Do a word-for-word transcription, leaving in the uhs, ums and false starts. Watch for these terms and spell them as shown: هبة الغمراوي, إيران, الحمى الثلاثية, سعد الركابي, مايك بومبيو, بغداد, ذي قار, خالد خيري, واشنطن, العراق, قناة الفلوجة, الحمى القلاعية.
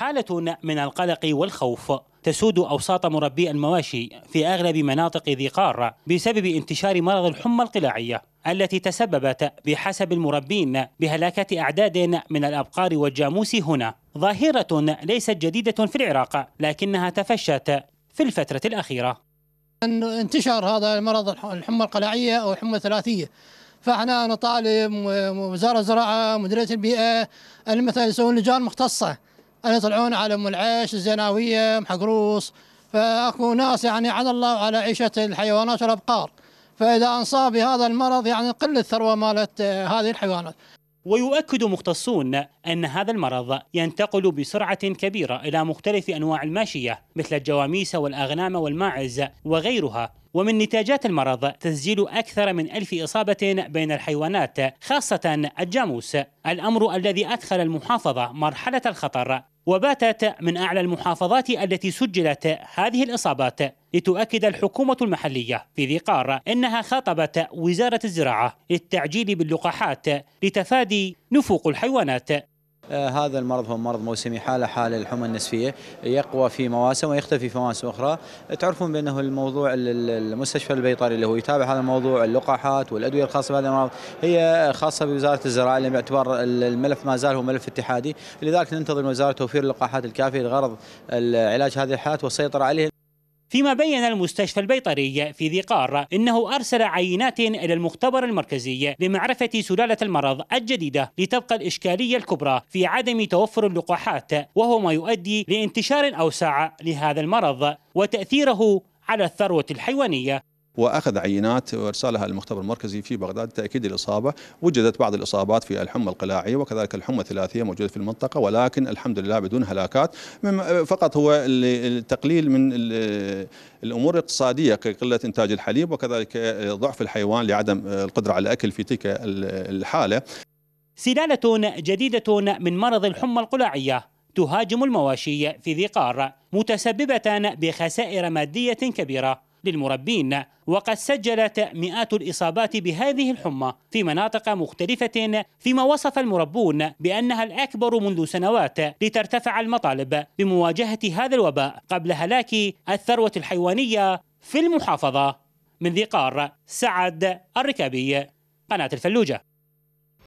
حالة من القلق والخوف تسود أوساط مربي المواشي في أغلب مناطق ذي قار بسبب انتشار مرض الحمى القلاعية التي تسببت بحسب المربين بهلاكة أعداد من الأبقار والجاموس هنا، ظاهرة ليست جديدة في العراق لكنها تفشت في الفترة الأخيرة. انتشار هذا المرض الحمى القلاعية أو الحمى الثلاثية، فاحنا نطالب وزارة الزراعة مديرية البيئة أن مثلا يسوون لجان مختصة أن يطلعون على أم العيش، الزناوية، محقروص، فأكو ناس يعني على الله وعلى عيشة الحيوانات والأبقار، فإذا أنصاب بهذا المرض يعني قل الثروة مالت هذه الحيوانات. ويؤكد مختصون أن هذا المرض ينتقل بسرعة كبيرة إلى مختلف أنواع الماشية مثل الجواميس والأغنام والماعز وغيرها، ومن نتاجات المرض تسجيل أكثر من ألف إصابة بين الحيوانات خاصة الجاموس، الأمر الذي أدخل المحافظة مرحلة الخطر وباتت من أعلى المحافظات التي سجلت هذه الإصابات. لتؤكد الحكومة المحلية في ذي قار أنها خاطبت وزارة الزراعة للتعجيل باللقاحات لتفادي نفوق الحيوانات. هذا المرض هو مرض موسمي، حالة حالة الحمى النسفية، يقوى في مواسم ويختفي في مواسم أخرى. تعرفون بأنه الموضوع المستشفى البيطري اللي هو يتابع هذا الموضوع، اللقاحات والأدوية الخاصة بهذا المرض هي خاصة بوزارة الزراعة، لأن باعتبار الملف ما زال هو ملف اتحادي، لذلك ننتظر من الوزارة توفير اللقاحات الكافية لغرض علاج هذه الحالات والسيطرة عليها. فيما بين المستشفى البيطري في ذي قار أنه أرسل عينات إلى المختبر المركزي لمعرفة سلالة المرض الجديدة، لتبقى الإشكالية الكبرى في عدم توفر اللقاحات، وهو ما يؤدي لانتشار أوسع لهذا المرض وتأثيره على الثروة الحيوانية. وأخذ عينات وإرسالها للمختبر المركزي في بغداد لتأكيد الإصابة. وجدت بعض الإصابات في الحمى القلاعية وكذلك الحمى الثلاثية موجودة في المنطقة، ولكن الحمد لله بدون هلاكات، فقط هو التقليل من الأمور الاقتصادية كقلة إنتاج الحليب وكذلك ضعف الحيوان لعدم القدرة على الأكل في تلك الحالة. سلالة جديدة من مرض الحمى القلاعية تهاجم المواشي في ذي قار، متسببة بخسائر مادية كبيرة للمربين، وقد سجلت مئات الإصابات بهذه الحمى في مناطق مختلفة، فيما وصف المربون بأنها الأكبر منذ سنوات، لترتفع المطالب بمواجهة هذا الوباء قبل هلاك الثروة الحيوانية في المحافظة. من ذي قار، سعد الركابي، قناة الفلوجة.